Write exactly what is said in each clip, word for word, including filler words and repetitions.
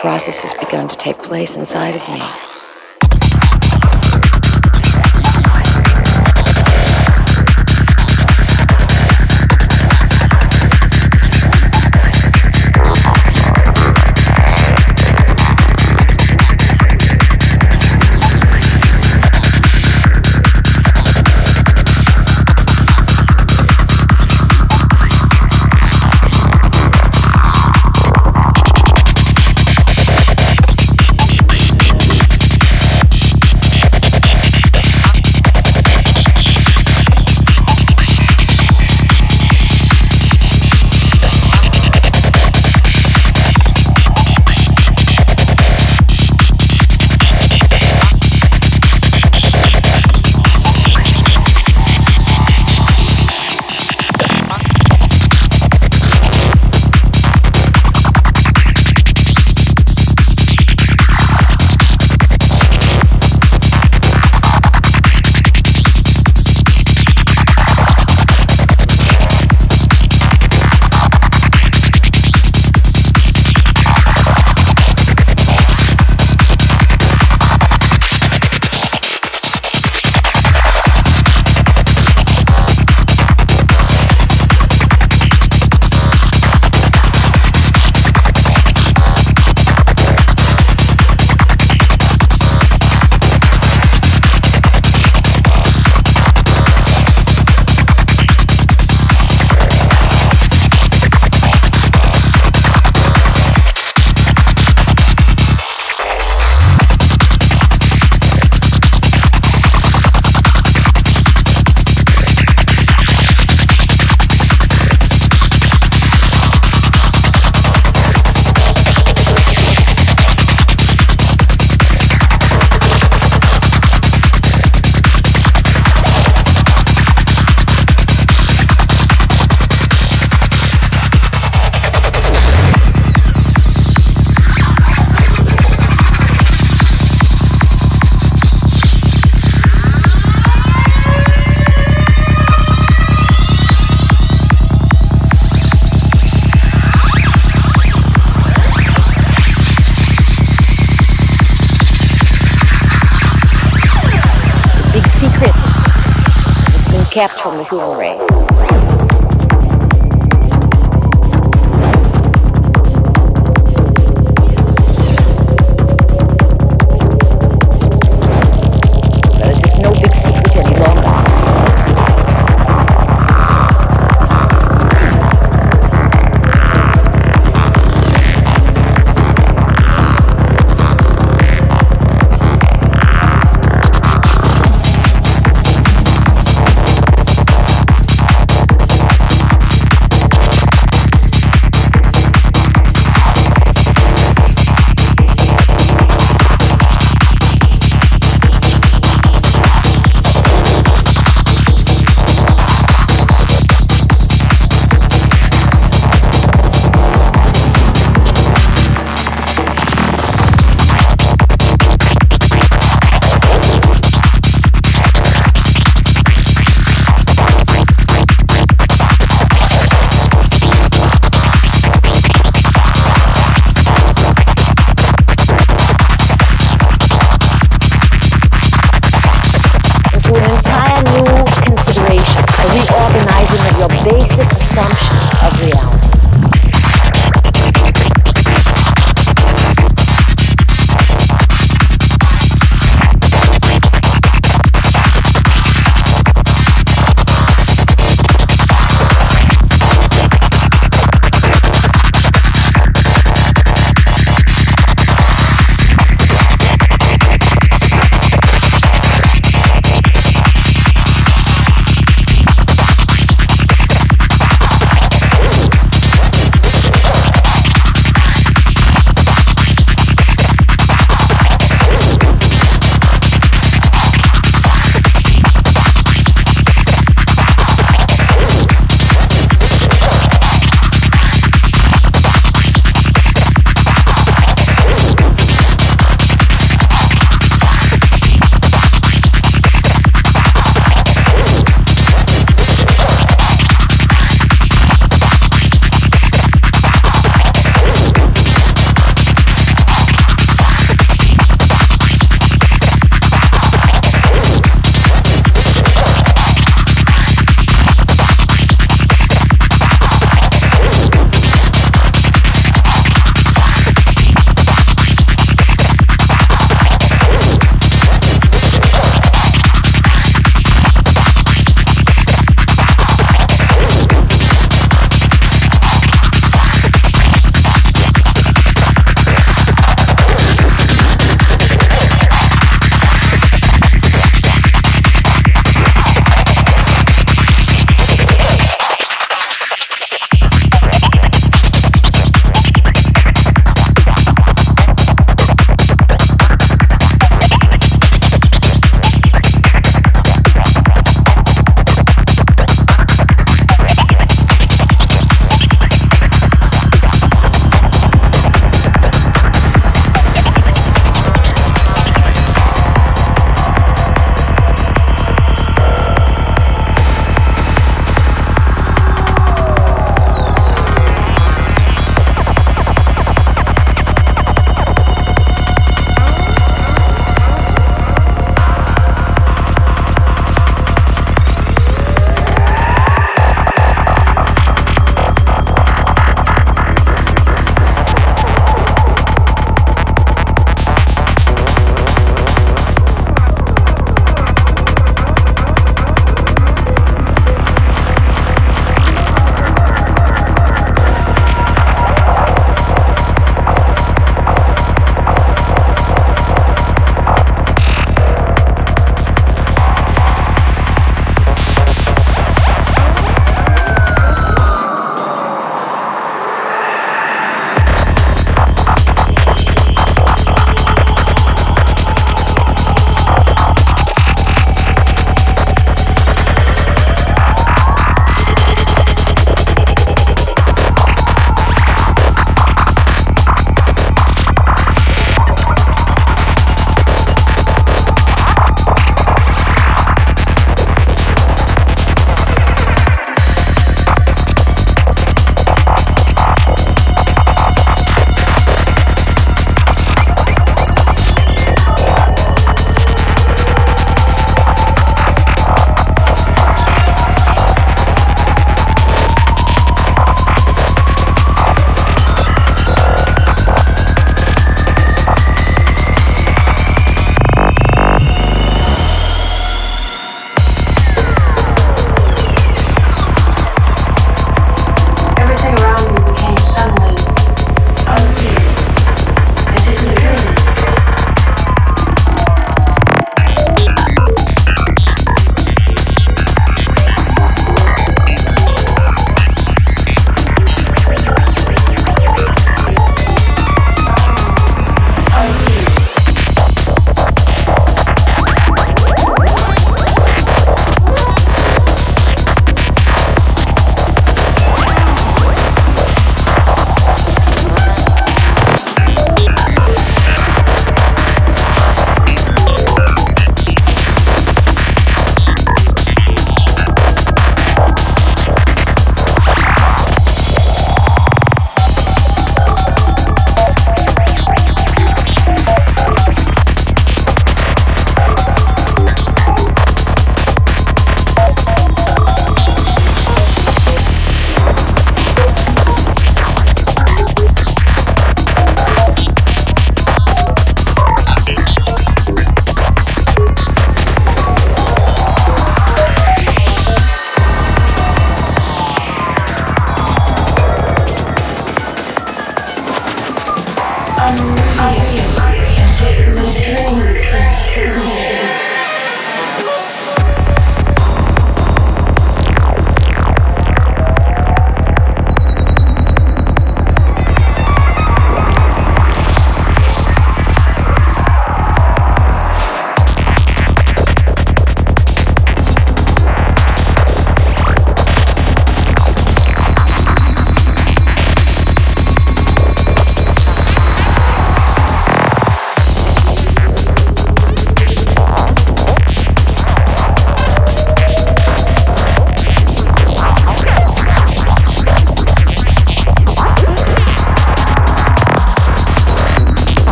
process has begun to take place inside of me. Kept from the human race.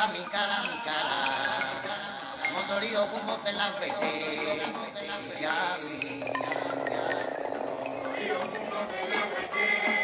pa' mi cara, mi cara. Motorío como se la vete, ya vi, ya vi. Motorío como se la vete.